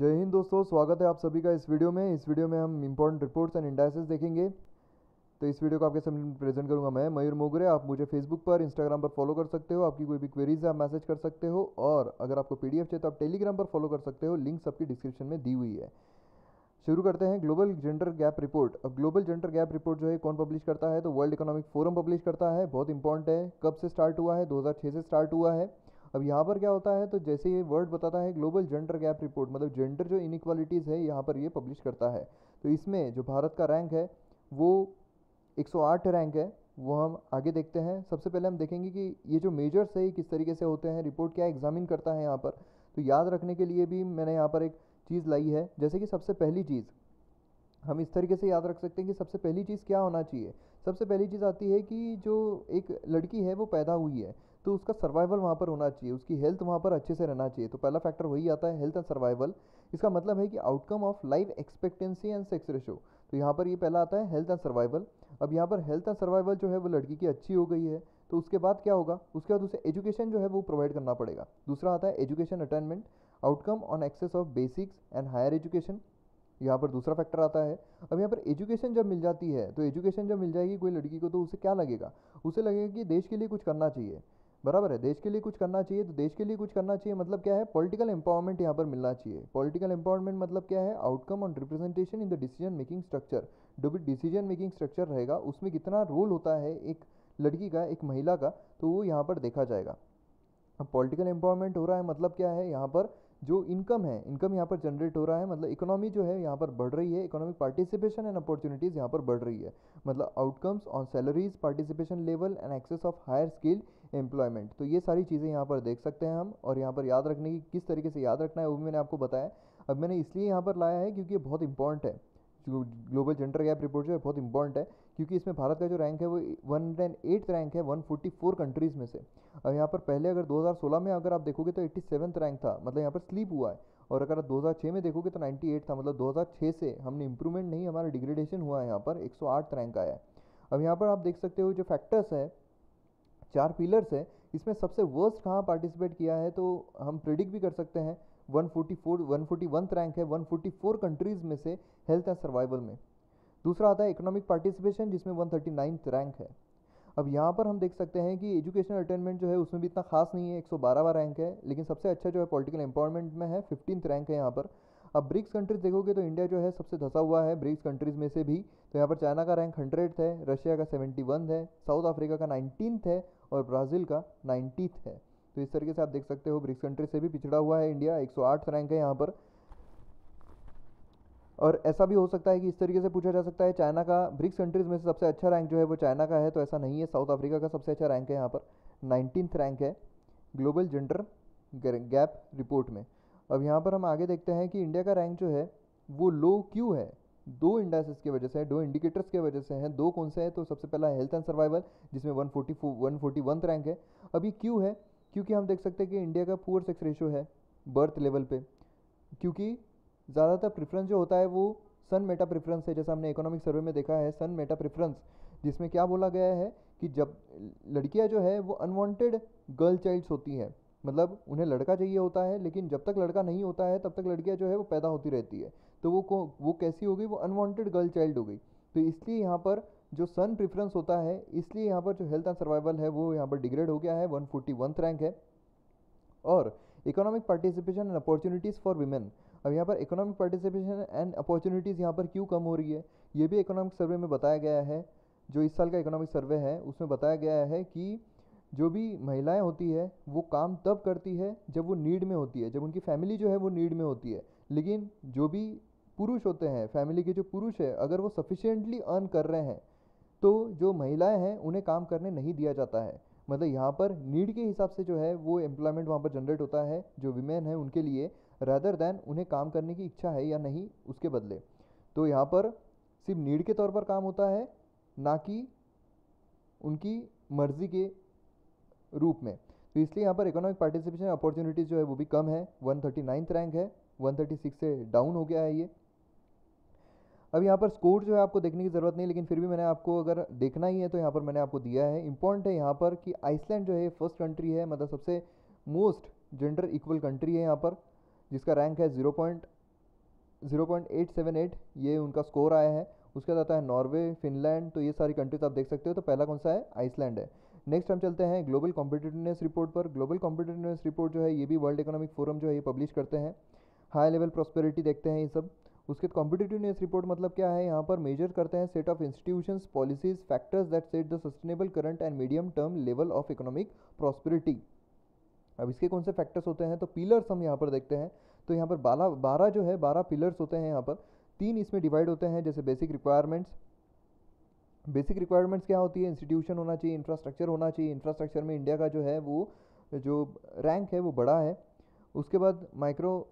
जय हिंद दोस्तों, स्वागत है आप सभी का इस वीडियो में। इस वीडियो में हम इंपॉर्टेंट रिपोर्ट्स एंड इंडाइसेस देखेंगे। तो इस वीडियो को आपके सामने प्रेजेंट करूंगा मैं, मयूर मोगरे। आप मुझे फेसबुक पर, इंस्टाग्राम पर फॉलो कर सकते हो। आपकी कोई भी क्वेरीज है आप मैसेज कर सकते हो, और अगर आपको पीडीएफ चाहिए तो आप टेलीग्राम पर फॉलो कर सकते हो। लिंक सबकी डिस्क्रिप्शन में दी हुई है। शुरू करते हैं ग्लोबल जेंडर गैप रिपोर्ट। अब ग्लोबल जेंडर गैप रिपोर्ट जो है कौन पब्लिश करता है, तो वर्ल्ड इकोनॉमिक फोरम पब्लिश करता है। बहुत इंपॉर्टेंट है। कब से स्टार्ट हुआ है? 2006 से स्टार्ट हुआ है। अब यहाँ पर क्या होता है, तो जैसे ये वर्ड बताता है ग्लोबल जेंडर गैप रिपोर्ट, मतलब जेंडर जो इनइक्वालिटीज़ है यहाँ पर ये पब्लिश करता है। तो इसमें जो भारत का रैंक है वो 108 रैंक है, वो हम आगे देखते हैं। सबसे पहले हम देखेंगे कि ये जो मेजर्स है ये किस तरीके से होते हैं, रिपोर्ट क्या एग्जामिन करता है यहाँ पर। तो याद रखने के लिए भी मैंने यहाँ पर एक चीज़ लाई है, जैसे कि सबसे पहली चीज़ हम इस तरीके से याद रख सकते हैं कि सबसे पहली चीज़ क्या होना चाहिए। सबसे पहली चीज़ आती है कि जो एक लड़की है वो पैदा हुई है तो उसका सर्वाइवल वहाँ पर होना चाहिए, उसकी हेल्थ वहाँ पर अच्छे से रहना चाहिए। तो पहला फैक्टर वही आता है, हेल्थ एंड सर्वाइवल। इसका मतलब है कि outcome of life expectancy and sex ratio. तो यहाँ पर ये पहला आता है हेल्थ एंड सर्वाइवल। अब यहाँ पर हेल्थ एंड सर्वाइवल जो है वो लड़की की अच्छी हो गई है, तो उसके बाद क्या होगा, उसके बाद उसे एजुकेशन जो है वो प्रोवाइड करना पड़ेगा। दूसरा आता है education attainment, outcome on access of basics and higher education. यहाँ पर दूसरा फैक्टर आता है। अब यहाँ पर एजुकेशन जब मिल जाती है, तो एजुकेशन जब मिल जाएगी कोई लड़की को तो उसे क्या लगेगा, उसे लगेगा कि देश के लिए कुछ करना चाहिए। बराबर है, देश के लिए कुछ करना चाहिए। तो देश के लिए कुछ करना चाहिए मतलब क्या है, पॉलिटिकल एम्पावरमेंट यहाँ पर मिलना चाहिए। पॉलिटिकल एम्पावरमेंट मतलब क्या है, outcome on representation in the decision making structure. जो भी डिसीजन मेकिंग स्ट्रक्चर रहेगा उसमें कितना रोल होता है एक लड़की का, एक महिला का, तो वो यहाँ पर देखा जाएगा। अब पॉलिटिकल एम्पावरमेंट हो रहा है मतलब क्या है, यहाँ पर जो इनकम है, इनकम यहाँ पर जनरेट हो रहा है, मतलब इकोनॉमी जो है यहाँ पर बढ़ रही है। इकोनॉमिक पार्टिसिपेशन एंड अपॉर्चुनिटीज़ यहाँ पर बढ़ रही है, मतलब outcomes on salaries, participation level and access of higher skill employment. तो ये सारी चीज़ें यहाँ पर देख सकते हैं हम। और यहाँ पर याद रखने की किस तरीके से याद रखना है वो भी मैंने आपको बताया। अब मैंने इसलिए यहाँ पर लाया है क्योंकि ये बहुत इंपॉर्टेंट है। ग्लोबल जेंडर गैप रिपोर्ट जो है बहुत इंपॉर्टेंट है, क्योंकि इसमें भारत का जो रैंक है वो 108 रैंक है 144 कंट्रीज़ में से। और यहाँ पर पहले अगर 2016 में अगर आप देखोगे तो 87 रैंक था, मतलब यहाँ पर स्लीप हुआ है। और अगर आप 2006 में देखोगे तो 98 था, मतलब 2006 से हमने इंप्रूवमेंट नहीं, हमारा डिग्रेडेशन हुआ है। यहाँ पर 108 रैंक आया है। अब यहाँ पर आप देख सकते हो जो फैक्टर्स है, चार पिलर्स है, इसमें सबसे वर्स्ट कहाँ पार्टिसिपेट किया है तो हम प्रेडिक्ट भी कर सकते हैं। 141 रैंक है 144 कंट्रीज़ में से हेल्थ एंड सर्वाइवल में। दूसरा आता है इकोनॉमिक पार्टिसिपेशन, जिसमें 139 रैंक है। अब यहाँ पर हम देख सकते हैं कि एजुकेशन अटेनमेंट जो है उसमें भी इतना खास नहीं है, 112वां रैंक है। लेकिन सबसे अच्छा जो है पॉलिटिकल एम्पावरमेंट में है, 15th रैंक है यहाँ पर। अब ब्रिक्स कंट्रीज देखोगे तो इंडिया जो है सबसे धंसा हुआ है ब्रिक्स कंट्रीज़ में से भी। तो यहाँ पर चाइना का रैंक 100 है, रशिया का 71 है, साउथ अफ्रीका का 19 है और ब्राज़ील का 90 है। तो इस तरीके से आप देख सकते हो ब्रिक्स कंट्री से भी पिछड़ा हुआ है इंडिया, 108 रैंक है यहाँ पर। और ऐसा भी हो सकता है कि इस तरीके से पूछा जा सकता है, चाइना का ब्रिक्स कंट्रीज़ में से सबसे अच्छा रैंक जो है वो चाइना का है, तो ऐसा नहीं है। साउथ अफ्रीका का सबसे अच्छा रैंक है यहाँ पर, 19th रैंक है ग्लोबल जेंडर गैप रिपोर्ट में। अब यहाँ पर हम आगे देखते हैं कि इंडिया का रैंक जो है वो लो क्यों है, दो इंडाइसेस की वजह से है, दो इंडिकेटर्स के वजह से हैं। दो कौन से हैं, तो सबसे पहला हेल्थ एंड सर्वाइवल, जिसमें 141 रैंक है। अभी क्यों है, क्योंकि हम देख सकते हैं कि इंडिया का पुअर सेक्स रेशो है बर्थ लेवल पे, क्योंकि ज़्यादातर प्रेफरेंस जो होता है वो सन मेटा प्रेफरेंस है, जैसा हमने इकोनॉमिक सर्वे में देखा है, सन मेटा प्रेफरेंस, जिसमें क्या बोला गया है कि जब लड़कियां जो है वो अनवांटेड गर्ल चाइल्ड्स होती हैं, मतलब उन्हें लड़का चाहिए होता है, लेकिन जब तक लड़का नहीं होता है तब तक लड़कियाँ जो है वो पैदा होती रहती है। तो वो कैसी हो गई, वो अनवांटेड गर्ल चाइल्ड हो गई। तो इसलिए यहाँ पर जो सन प्रेफरेंस होता है, इसलिए यहाँ पर जो हेल्थ एंड सर्वाइवल है वो यहाँ पर डिग्रेड हो गया है, 141 रैंक है। और economic participation and opportunities for women, अब यहाँ पर इकोनॉमिक पार्टिसिपेशन एंड अपॉर्चुनिटीज़ यहाँ पर क्यों कम हो रही है, ये भी इकोनॉमिक सर्वे में बताया गया है। जो इस साल का इकोनॉमिक सर्वे है उसमें बताया गया है कि जो भी महिलाएँ होती है वो काम तब करती है जब वो नीड में होती है, जब उनकी फैमिली जो है वो नीड में होती है। लेकिन जो भी पुरुष होते हैं, फैमिली के जो पुरुष है, अगर वो सफिशिएंटली अर्न कर रहे हैं तो जो महिलाएं हैं उन्हें काम करने नहीं दिया जाता है। मतलब यहाँ पर नीड के हिसाब से जो है वो एम्प्लॉयमेंट वहाँ पर जनरेट होता है जो वीमेन है उनके लिए, रादर दैन उन्हें काम करने की इच्छा है या नहीं उसके बदले। तो यहाँ पर सिर्फ नीड के तौर पर काम होता है, ना कि उनकी मर्जी के रूप में। तो इसलिए यहाँ पर इकोनॉमिक पार्टिसिपेशन अपॉर्चुनिटीज़ जो है वो भी कम है, 139 रैंक है, 136 से डाउन हो गया है ये। अब यहाँ पर स्कोर जो है आपको देखने की ज़रूरत नहीं, लेकिन फिर भी मैंने आपको अगर देखना ही है तो यहाँ पर मैंने आपको दिया है। इंपॉर्टेंट है यहाँ पर कि आइसलैंड जो है फर्स्ट कंट्री है, मतलब सबसे मोस्ट जेंडर इक्वल कंट्री है यहाँ पर, जिसका रैंक है 0.8 0.878 ये उनका स्कोर आया है। उसके बाद आता है नॉर्वे, फिनलैंड, तो ये सारी कंट्रीज आप देख सकते हो। तो पहला कौन सा है? आइसलैंड है। नेक्स्ट हम चलते हैं ग्लोबल कॉम्पिटिटिवनेस रिपोर्ट पर। ग्लोबल कॉम्पिटिटिवनेस रिपोर्ट जो है ये भी वर्ल्ड इकोनॉमिक फोरम जो है ये पब्लिश करते हैं। हाई लेवल प्रॉस्पेरिटी देखते हैं ये सब। उसके कॉम्पिटिटिवनेस रिपोर्ट मतलब क्या है, यहाँ पर मेजर करते हैं set of institutions, policies, factors that set the sustainable current and medium term level of economic prosperity. अब इसके कौन से फैक्टर्स होते हैं, तो पिलर्स हम यहाँ पर देखते हैं। तो यहाँ पर 12 जो है 12 पिलर्स होते हैं। यहाँ पर 3 इसमें डिवाइड होते हैं, जैसे बेसिक रिक्वायरमेंट्स। बेसिक रिक्वायरमेंट्स क्या होती है? इंस्टीट्यूशन होना चाहिए, इंफ्रास्ट्रक्चर होना चाहिए। इंफ्रास्ट्रक्चर में इंडिया का जो है वो जो रैंक है वो बड़ा है। उसके बाद माइक्रो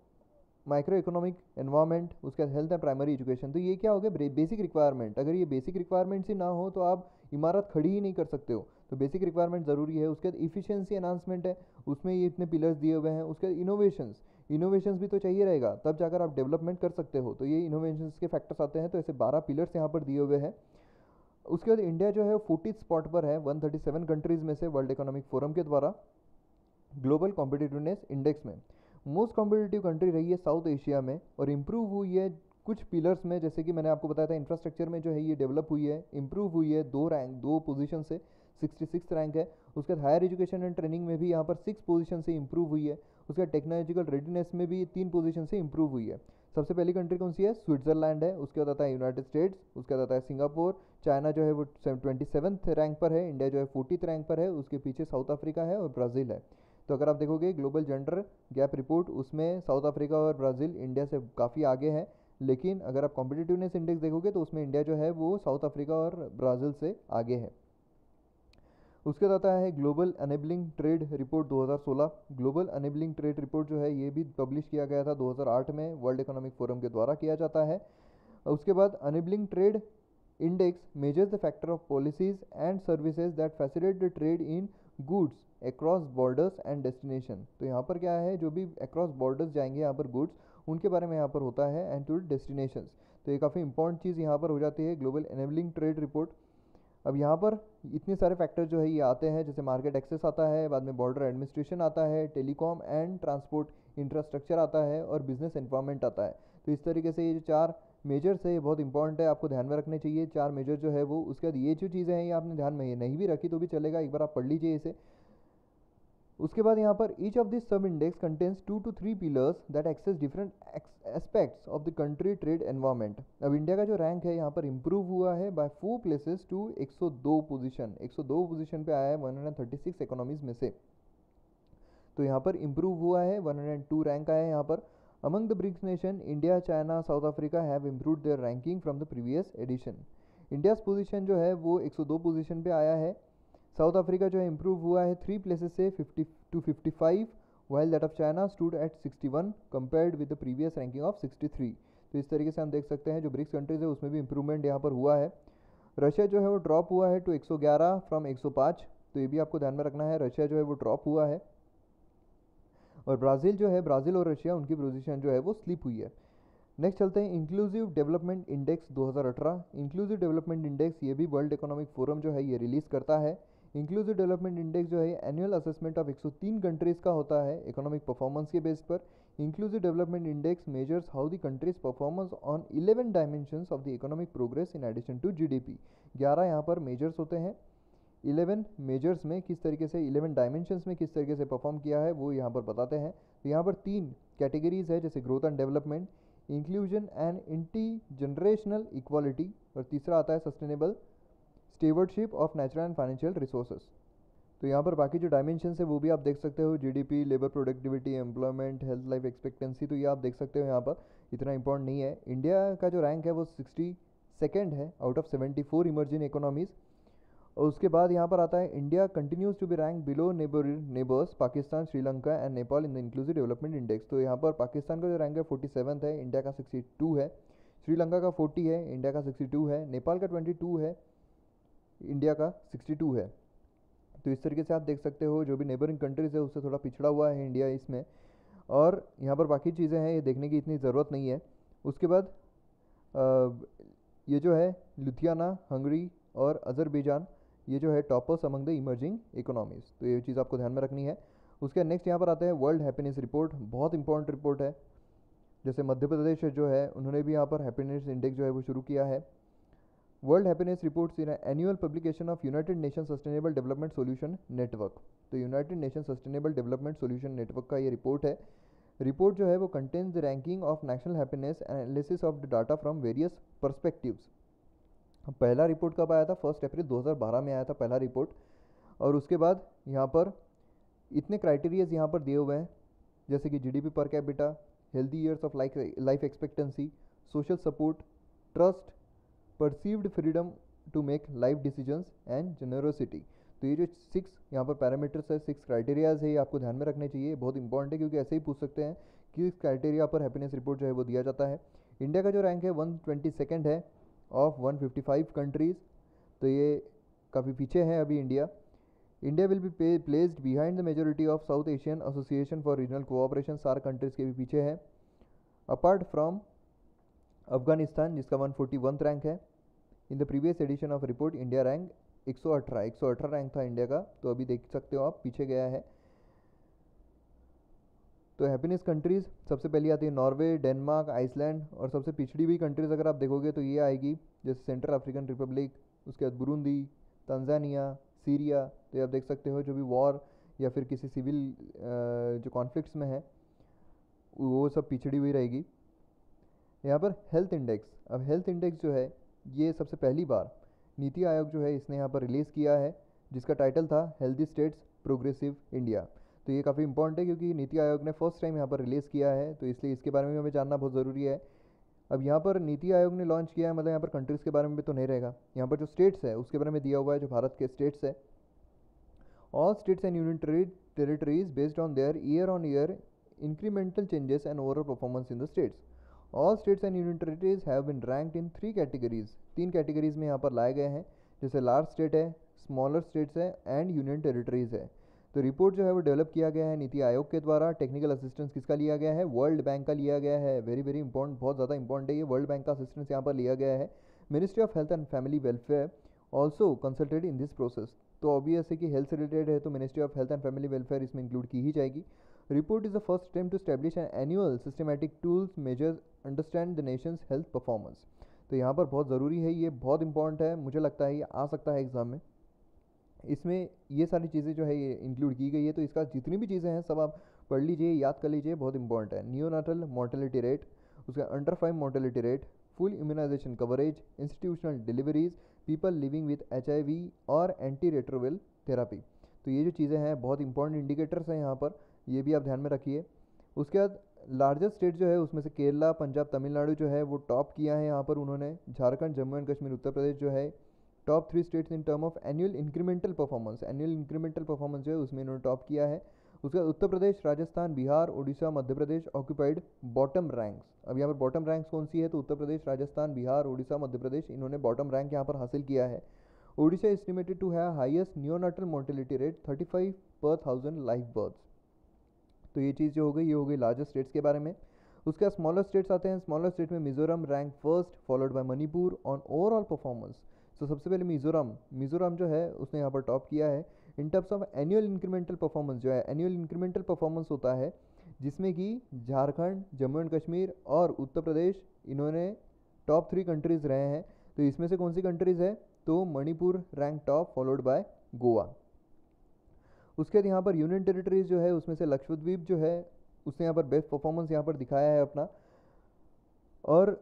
इकोनॉमिक एनवायरनमेंट, उसके बाद हेल्थ एंड प्राइमरी एजुकेशन। तो ये क्या हो गया? Basic requirement. अगर ये बेसिक रिक्वायरमेंट्स ही ना हो तो आप इमारत खड़ी ही नहीं कर सकते हो। तो बेसिक रिक्वायरमेंट ज़रूरी है। उसके बाद इफिशियंसी एनहांसमेंट है, उसमें ये इतने पिलर्स दिए हुए हैं। उसके बाद इनोवेशंस भी तो चाहिए रहेगा, तब जाकर आप डेवलपमेंट कर सकते हो। तो ये इनोवेशंस के फैक्टर्स आते हैं। तो ऐसे 12 पिलर्स यहाँ पर दिए हुए हैं। उसके बाद इंडिया जो है 40th स्पॉट पर है 137 कंट्रीज़ में से वर्ल्ड इकोनॉमिक फोरम के द्वारा ग्लोबल कॉम्पिटिटिवनेस इंडेक्स में। मोस्ट कॉम्पिटिटिव कंट्री रही है साउथ एशिया में, और इम्प्रूव हुई है कुछ पिलर्स में, जैसे कि मैंने आपको बताया था इंफ्रास्ट्रक्चर में जो है ये डेवलप हुई है, इम्प्रूव हुई है 2 पोजीशन से 66 रैंक है। उसके बाद हायर एजुकेशन एंड ट्रेनिंग में भी यहाँ पर 6 पोजीशन से इम्प्रूव हुई है। उसके बाद टेक्नोलॉजिकल रेडीनेस में भी 3 पोजीशन से इम्प्रूव हुई है। सबसे पहली कंट्री कौन सी है? स्विट्जरलैंड है। उसके बाद आता है यूनाइटेड स्टेट्स, उसके बाद आता है सिंगापुर। चाइना जो है वो 27th रैंक पर है, इंडिया जो है 40th रैंक पर है, उसके पीछे साउथ अफ्रीका है और ब्राज़ील है। तो अगर आप देखोगे ग्लोबल जेंडर गैप रिपोर्ट, उसमें साउथ अफ्रीका और ब्राज़ील इंडिया से काफ़ी आगे है। लेकिन अगर आप कॉम्पिटिटिवनेस इंडेक्स देखोगे तो उसमें इंडिया जो है वो साउथ अफ्रीका और ब्राज़ील से आगे है। उसके बाद आता है global enabling trade report 2016। Global enabling trade report जो है ये भी पब्लिश किया गया था 2008 में, वर्ल्ड इकोनॉमिक फोरम के द्वारा किया जाता है। उसके बाद enabling trade index measures the factor of policies and services that facilitate the trade in goods across borders and destination. तो यहाँ पर क्या है, जो भी अक्रॉस बॉर्डर्स जाएंगे यहाँ पर गुड्स, उनके बारे में यहाँ पर होता है, एंड टू डेस्टिनेशंस। तो ये काफ़ी इंपॉर्टेंट चीज़ यहाँ पर हो जाती है ग्लोबल एनेबलिंग ट्रेड रिपोर्ट। अब यहाँ पर इतने सारे फैक्टर्स जो है ये आते हैं, जैसे मार्केट एक्सेस आता है, बाद में बॉर्डर एडमिनिस्ट्रेशन आता है, टेलीकॉम एंड ट्रांसपोर्ट इंफ्रास्ट्रक्चर आता है, और बिजनेस एनवायरमेंट आता है। तो इस तरीके से ये जो 4 मेजर्स है ये बहुत इंपॉर्टेंट है, आपको ध्यान में रखने चाहिए 4 मेजर जो है वो। उसके बाद ये जो चीज़ें हैं ये आपने ध्यान में नहीं भी रखी तो भी चलेगा, एक बार आप पढ़ लीजिए इसे। उसके बाद यहाँ पर each of this sub index contains 2 to 3 pillars that access different aspects of the country trade environment. अब इंडिया का जो रैंक है यहाँ पर इम्प्रूव हुआ है by 4 places to 102 position. 102 position पे आया है 136 इकोनॉमीज में से। तो यहाँ पर इम्प्रूव हुआ है, 102 रैंक आया है यहाँ पर। Among the BRICS nation India, China, South Africa have improve their ranking from the previous edition. India's position जो है वो 102 पोजीशन पे आया है। साउथ अफ्रीका जो है इम्प्रूव हुआ है 3 प्लेसेस से 50 to 55, while that of China stood at 61 compared with the previous ranking of 63। तो इस तरीके से हम देख सकते हैं जो ब्रिक्स कंट्रीज है उसमें भी इम्प्रूवमेंट यहाँ पर हुआ है। रशिया जो है वो ड्रॉप हुआ है टू 111 फ्रॉम 105, तो ये भी आपको ध्यान में रखना है, रशिया जो है वो ड्रॉप हुआ है। और ब्राज़ील जो है, ब्राज़ील और रशिया उनकी पोजीशन जो है वो स्लिप हुई है। नेक्स्ट चलते हैं inclusive development index 2018। Inclusive development index ये भी वर्ल्ड इकोनॉमिक फोरम जो है ये रिलीज़ करता है। इंक्लूसिव डेवलपमेंट इंडेक्स जो है एनुअल असेसमेंट ऑफ 103 कंट्रीज़ का होता है इकोनॉमिक परफॉर्मेंस के बेस पर। Inclusive development index measures how the countries performance on 11 dimensions of the economic progress in addition to GDP. 11 यहाँ पर मेजर्स होते हैं, 11 मेजर्स में किस तरीके से, 11 डायमेंशंस में किस तरीके से परफॉर्म किया है वो यहाँ पर बताते हैं। तो यहाँ पर 3 कैटेगरीज है, जैसे growth and development, inclusion and intergenerational equality, और तीसरा आता है sustainable stewardship of natural and financial resources. तो यहाँ पर बाकी जो डायमेंशंस है वो भी आप देख सकते हो, GDP, labour productivity, employment, health life expectancy. तो ये आप देख सकते हो, यहाँ पर इतना इंपॉर्टेंट नहीं है। इंडिया का जो रैंक है वो 62nd है आउट ऑफ 74 इमर्जिंग इकोनॉमीज़। और उसके बाद यहाँ पर आता है India continues to be rank below neighbours Pakistan, Sri Lanka and Nepal in the inclusive development index. तो यहाँ पर पाकिस्तान का जो रैंक है 47th है, इंडिया का 62 है, श्रीलंका का 40 है, इंडिया का 62 है, नेपाल का 22 है, इंडिया का 62 है। तो इस तरीके से आप देख सकते हो जो भी नेबरिंग कंट्रीज़ है उससे थोड़ा पिछड़ा हुआ है इंडिया इसमें, और यहाँ पर बाकी चीज़ें हैं ये देखने की इतनी ज़रूरत नहीं है। उसके बाद ये जो है लुधियाना, हंगरी और अजरबैजान, ये जो है toppers among the emerging economies. तो ये चीज़ आपको ध्यान में रखनी है। उसके नेक्स्ट यहाँ पर आते हैं वर्ल्ड हैप्पीनेस रिपोर्ट, बहुत इंपॉर्टेंट रिपोर्ट है। जैसे मध्य प्रदेश जो है उन्होंने भी यहाँ पर हैप्पीनेस इंडेक्स जो है वो शुरू किया है। World happiness reports in annual publication of United Nation sustainable development solution network, तो United Nation sustainable development solution network का ये रिपोर्ट है। रिपोर्ट जो है वो contains the ranking of national happiness analysis of the data from various perspectives. पहला report कब आया था? 1 अप्रैल 2012 में आया था पहला रिपोर्ट। और उसके बाद यहाँ पर इतने क्राइटेरियाज यहाँ पर दिए हुए हैं, जैसे कि GDP per capita, healthy years of life expectancy, social support, trust, perceived freedom to make life decisions and generosity. तो ये जो 6 यहाँ पर पैरामीटर्स है, 6 क्राइटेरियाज है, ये आपको ध्यान में रखने चाहिए, बहुत इंपॉर्टेंट है, क्योंकि ऐसे ही पूछ सकते हैं कि इस क्राइटेरिया पर हैप्पीनेस रिपोर्ट जो है वो दिया जाता है। इंडिया का जो रैंक है 122nd है ऑफ 155 कंट्रीज़, तो ये काफ़ी पीछे है अभी India. India will be placed behind the majority of south Asian association for regional cooperation, SAARC countries के भी पीछे है, अपार्ट फ्रॉम अफगानिस्तान जिसका 141th रैंक है। In the previous edition of report India rank 118 rank था इंडिया का, तो अभी देख सकते हो आप पीछे गया है। तो हैप्पीनेस कंट्रीज़ सबसे पहली आती है नॉर्वे, डेनमार्क, आइसलैंड, और सबसे पिछड़ी हुई कंट्रीज़ अगर आप देखोगे तो ये आएगी जैसे सेंट्रल अफ्रीकन रिपब्लिक, उसके बाद बुरुंदी, तंजानिया, सीरिया। तो ये आप देख सकते हो जो भी वॉर या फिर किसी सिविल जो कॉन्फ्लिक्ट्स में है वो सब पिछड़ी हुई रहेगी। यहाँ पर हेल्थ इंडेक्स, अब हेल्थ इंडेक्स जो है ये सबसे पहली बार नीति आयोग जो है इसने यहाँ पर रिलीज़ किया है, जिसका टाइटल था हेल्दी स्टेट्स प्रोग्रेसिव इंडिया। तो ये काफ़ी इंपॉर्टेंट है क्योंकि नीति आयोग ने फर्स्ट टाइम यहाँ पर रिलीज़ किया है, तो इसलिए इसके बारे में हमें जानना बहुत ज़रूरी है। अब यहाँ पर नीति आयोग ने लॉन्च किया है, मतलब यहाँ पर कंट्रीज़ के बारे में भी तो नहीं रहेगा, यहाँ पर जो स्टेट्स है उसके बारे में दिया हुआ है, जो भारत के स्टेट्स है। All states and union territories based on their year on year incremental changes and overall performance in the states. All states and union territories have been ranked in 3 categories, 3 categories में यहाँ पर लाए गए हैं, जैसे large state है, smaller states है and union territories है। तो रिपोर्ट जो है वो डेवलप किया गया है नीति आयोग के द्वारा। टेक्निकल असिस्टेंस किसका लिया गया है? वर्ल्ड बैंक का लिया गया है। वेरी वेरी इंपॉर्टेंट, बहुत ज़्यादा इंपॉर्टेंट है ये, वर्ल्ड बैंक का असिस्टेंस यहाँ पर लिया गया है। Ministry of health and family welfare also consulted in this process, तो ऑब्वियस है कि हेल्थ रिलेटेड है तो ministry of health and family welfare इसमें इंक्लूड की ही जाएगी। Report is the first attempt to establish an annual systematic tools measures understand the nation's health performance. तो यहाँ पर बहुत ज़रूरी है ये, बहुत इंपॉर्टेंट है, मुझे लगता है ये आ सकता है एग्ज़ाम में। इसमें ये सारी चीज़ें जो है ये इंक्लूड की गई है, तो इसका जितनी भी चीज़ें हैं सब आप पढ़ लीजिए, याद कर लीजिए, बहुत इंपॉर्टेंट है। नियोनाटल मोर्टेलिटी रेट, उसका under 5 mortality rate, full immunisation coverage, institutional deliveries, people living with HIV और एंटी रेट्रोवल थेरापी। तो ये जो चीज़ें हैं बहुत इंपॉर्टेंट इंडिकेटर्स हैं यहाँ पर, ये भी आप ध्यान में रखिए। उसके बाद लार्जेस्ट स्टेट जो है उसमें से केरला, पंजाब, तमिलनाडु जो है वो टॉप किया है यहाँ पर उन्होंने। झारखंड, जम्मू एंड कश्मीर, उत्तर प्रदेश जो है top 3 states in term of annual incremental performance. Annual incremental performance जो है उसमें इन्होंने टॉप किया है। उसके बाद Uttar Pradesh, Rajasthan, Bihar, Orissa, Madhya Pradesh occupied bottom ranks. अब यहाँ पर बॉटम रैंक्स कौन सी है? तो उत्तर प्रदेश, राजस्थान, बिहार, उड़ीसा, मध्य प्रदेश, इन्होंने बॉटम रैंक यहाँ पर हासिल किया है। Orissa estimated to have highest neonatal mortality rate 35 per 1000 life births. तो ये चीज़ जो हो गई, ये हो गई लार्जेस्ट स्टेट्स के बारे में। उसके बाद स्मॉलर स्टेट्स आते हैं। स्मॉलर स्टेट में Mizoram rank first, followed by Manipur on overall performance. तो सबसे पहले मिजोरम जो है उसने यहाँ पर टॉप किया है in terms of annual incremental performance. जो है एनुअल इंक्रीमेंटल परफॉर्मेंस होता है जिसमें कि झारखंड, जम्मू एंड कश्मीर और उत्तर प्रदेश इन्होंने टॉप 3 कंट्रीज़ रहे हैं। तो इसमें से कौन सी कंट्रीज़ है? तो Manipur rank top, followed by Goa. उसके बाद यहाँ पर यूनियन टेरिटरीज जो है उसमें से लक्षद्वीप जो है उसने यहाँ पर बेस्ट परफॉर्मेंस यहाँ पर दिखाया है अपना। और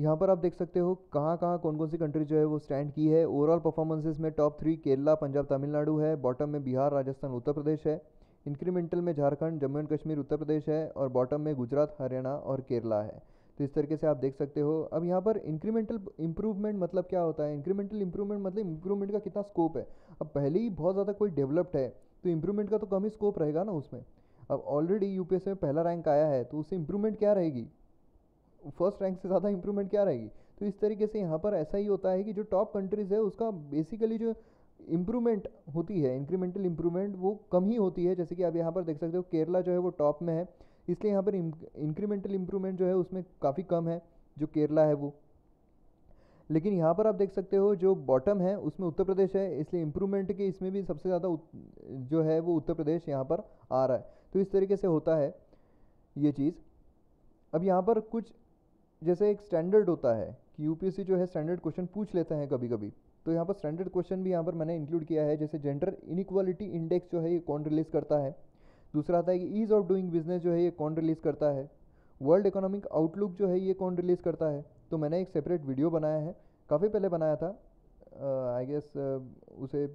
यहाँ पर आप देख सकते हो कहाँ कौन कौन सी कंट्री जो है वो स्टैंड की है। ओवरऑल परफॉर्मेंसेस में टॉप 3 केरला, पंजाब, तमिलनाडु है। बॉटम में बिहार, राजस्थान, उत्तर प्रदेश है। इंक्रीमेंटल में झारखंड, जम्मू एंड कश्मीर, उत्तर प्रदेश है। और बॉटम में गुजरात, हरियाणा और केरला है। तो इस तरीके से आप देख सकते हो। अब यहाँ पर इंक्रीमेंटल इंप्रूवमेंट मतलब क्या होता है? इंक्रीमेंटल इंप्रूवमेंट मतलब इंप्रूवमेंट का कितना स्कोप है। अब पहले ही बहुत ज़्यादा कोई डेवलप्ड है तो इंप्रूवमेंट का तो कम ही स्कोप रहेगा ना उसमें। अब ऑलरेडी यूपीएससी में पहला रैंक आया है तो उससे इंप्रूवमेंट क्या रहेगी? फर्स्ट रैंक से ज़्यादा इंप्रूवमेंट क्या रहेगी? तो इस तरीके से यहाँ पर ऐसा ही होता है कि जो टॉप कंट्रीज़ है उसका बेसिकली जो इंप्रूवमेंट होती है, इंक्रीमेंटल इंप्रूवमेंट, वो कम ही होती है। जैसे कि आप यहाँ पर देख सकते हो केरला जो है वो टॉप में है, इसलिए यहाँ पर इंक्रीमेंटल इंप्रूवमेंट जो है उसमें काफ़ी कम है जो केरला है वो। लेकिन यहाँ पर आप देख सकते हो जो बॉटम है उसमें उत्तर प्रदेश है, इसलिए इंप्रूवमेंट के इसमें भी सबसे ज़्यादा जो है वो उत्तर प्रदेश यहाँ पर आ रहा है। तो इस तरीके से होता है ये चीज़। अब यहाँ पर कुछ जैसे एक स्टैंडर्ड होता है कि यूपीएससी जो है स्टैंडर्ड क्वेश्चन पूछ लेते हैं कभी कभी, तो यहाँ पर स्टैंडर्ड क्वेश्चन भी यहाँ पर मैंने इंक्लूड किया है। जैसे जेंडर इनइक्वालिटी इंडेक्स जो है ये कौन रिलीज़ करता है, दूसरा आता है कि ईज़ ऑफ डूइंग बिजनेस जो है ये कौन रिलीज़ करता है, वर्ल्ड इकोनॉमिक आउटलुक जो है ये कौन रिलीज़ करता है। तो मैंने एक सेपरेट वीडियो बनाया है, काफ़ी पहले बनाया था, आई गेस उसे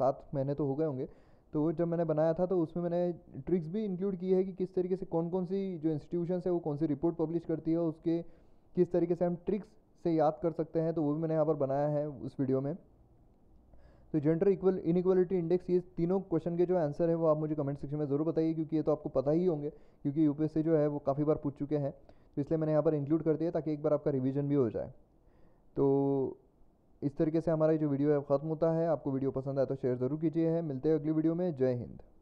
7 महीने तो हो गए होंगे। तो जब मैंने बनाया था तो उसमें मैंने ट्रिक्स भी इंक्लूड की है कि किस तरीके से कौन कौन सी जो इंस्टीट्यूशंस है वो कौन सी रिपोर्ट पब्लिश करती है, उसके किस तरीके से हम ट्रिक्स से याद कर सकते हैं, तो वो भी मैंने यहाँ पर बनाया है उस वीडियो में। तो जेंडर इनइक्वालिटी इंडेक्स, ये तीनों क्वेश्चन के जो आंसर है वो आप मुझे कमेंट सेक्शन में ज़रूर बताइए, क्योंकि ये तो आपको पता ही होंगे, क्योंकि यूपीएससी जो है वो काफ़ी बार पूछ चुके हैं, तो इसलिए मैंने यहाँ पर इंक्लूड कर दिया ताकि एक बार आपका रिवीजन भी हो जाए। तो इस तरीके से हमारा जो वीडियो है ख़त्म होता है। आपको वीडियो पसंद आए तो शेयर ज़रूर कीजिए। मिलते हैं अगली वीडियो में। जय हिंद।